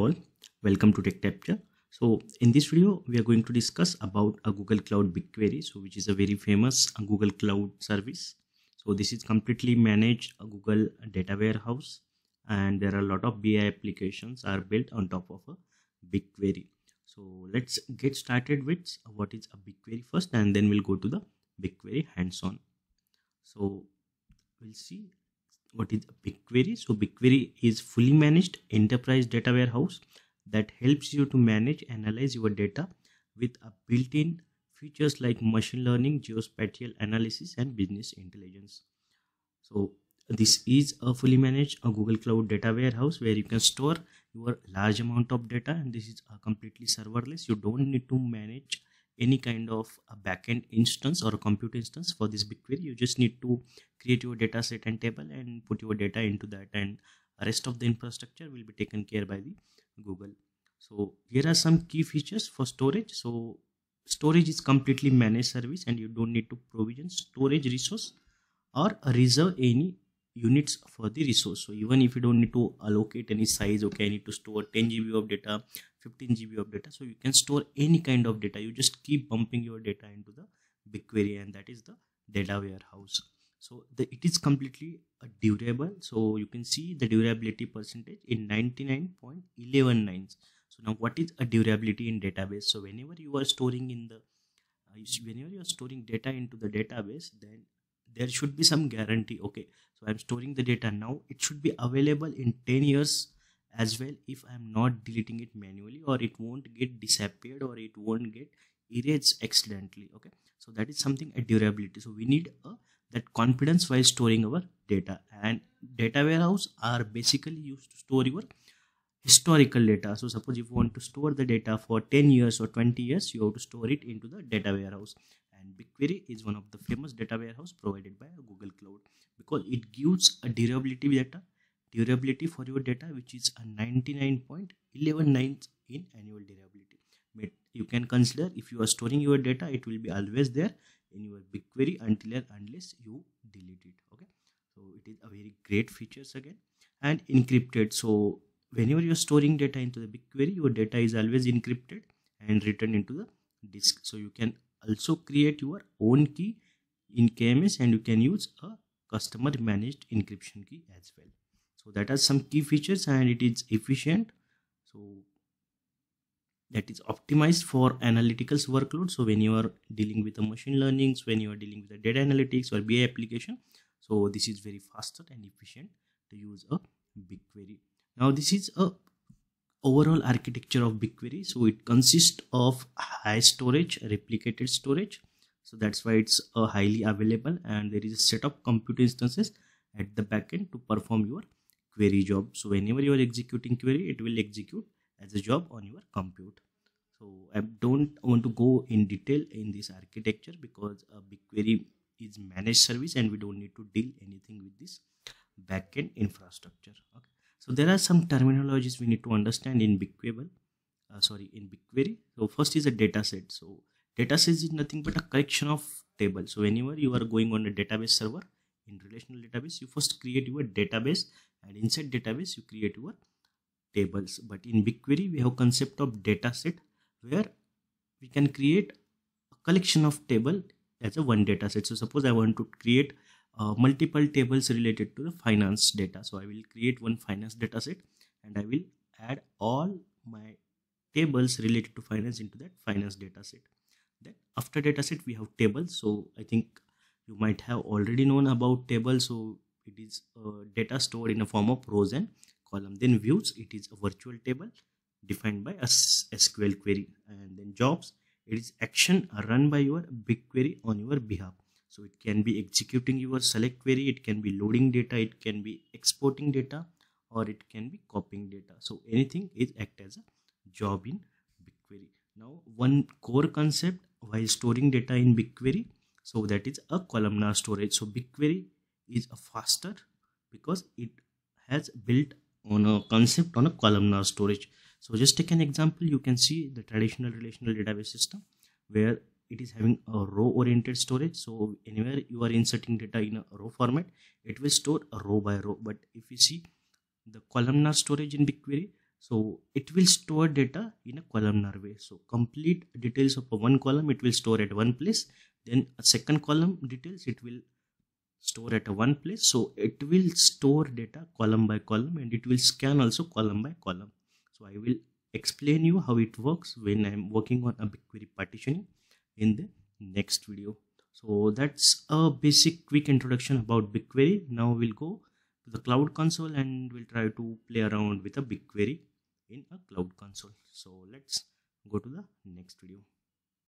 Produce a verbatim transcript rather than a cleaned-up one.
all, welcome to TechTrapture. So in this video we are going to discuss about a Google Cloud BigQuery, so which is a very famous Google Cloud service. So this is completely managed Google data warehouse, and there are a lot of B I applications are built on top of a BigQuery. So let's get started with what is a BigQuery first, and then we'll go to the BigQuery hands-on. So we'll see what is BigQuery. So BigQuery is fully managed enterprise data warehouse that helps you to manage, analyze your data with a built-in features like machine learning, geospatial analysis, and business intelligence. So this is a fully managed a Google Cloud data warehouse where you can store your large amount of data, and this is a completely serverless. You don't need to manage any kind of a backend instance or a compute instance for this BigQuery. You just need to create your data set and table and put your data into that, and rest of the infrastructure will be taken care by the Google. So here are some key features for storage. So storage is completely managed service, and you don't need to provision storage resource or reserve any units for the resource. So even if you don't need to allocate any size, okay, I need to store ten G B of data, fifteen G B of data, so you can store any kind of data. You just keep bumping your data into the BigQuery, and that is the data warehouse. So the, it is completely uh, durable. So you can see the durability percentage in ninety-nine point one one nine. So now what is a durability in database? So whenever you are storing in the uh, whenever you are storing data into the database, then there should be some guarantee. Okay, so I'm storing the data now, it should be available in ten years as well if I'm not deleting it manually, or it won't get disappeared, or it won't get erased accidentally. Okay, so that is something a durability. So we need a that confidence while storing our data, and data warehouse are basically used to store your historical data. So suppose if you want to store the data for ten years or twenty years, you have to store it into the data warehouse, and BigQuery is one of the famous data warehouse provided by Google Cloud, because it gives a durability data durability for your data, which is a ninety-nine point one one nine in annual durability. But you can consider, if you are storing your data, it will be always there in your BigQuery until and unless you delete it. Okay, so it is a very great features again, and encrypted. So whenever you are storing data into the BigQuery, your data is always encrypted and written into the disk. So you can also create your own key in K M S, and you can use a customer managed encryption key as well. So that are some key features, and it is efficient. So that is optimized for analytics workload. So when you are dealing with the machine learning, when you are dealing with the data analytics or B I application, so this is very faster and efficient to use a BigQuery. Now this is a overall architecture of BigQuery. So it consists of high storage, replicated storage. So that's why it's a highly available, and there is a set of compute instances at the backend to perform your query job. So whenever you are executing query, it will execute as a job on your compute. So I don't want to go in detail in this architecture, because uh, BigQuery is managed service, and we don't need to deal anything with this backend infrastructure. Okay. So there are some terminologies we need to understand in BigQuery. Uh, sorry, in BigQuery. So first is a dataset. So dataset is nothing but a collection of tables. So whenever you are going on a database server in relational database, you first create your database, and inside database you create your tables. But in BigQuery we have concept of data set, where we can create a collection of table as a one data set. So suppose I want to create uh, multiple tables related to the finance data, so I will create one finance data set, and I will add all my tables related to finance into that finance data set. Then after data set we have tables. So I think you might have already known about tables. So it is uh, data stored in a form of rows and column. Then views, it is a virtual table defined by a S Q L query. And then jobs, it is action run by your BigQuery on your behalf. So it can be executing your select query, it can be loading data, it can be exporting data, or it can be copying data. So anything is act as a job in BigQuery. Now one core concept while storing data in BigQuery, so that is a columnar storage. So BigQuery is a faster because it has built on a concept on a columnar storage. So just take an example. You can see the traditional relational database system, where it is having a row oriented storage. So anywhere you are inserting data in a row format, it will store a row by row. But if you see the columnar storage in BigQuery, So it will store data in a columnar way. So complete details of a one column it will store at one place, then a second column details it will store at a one place. So it will store data column by column and it will scan also column by column. So I will explain you how it works when I am working on a BigQuery partitioning in the next video. So that's a basic quick introduction about BigQuery. Now we'll go to the Cloud Console and we'll try to play around with a BigQuery in a Cloud Console. So let's go to the next video.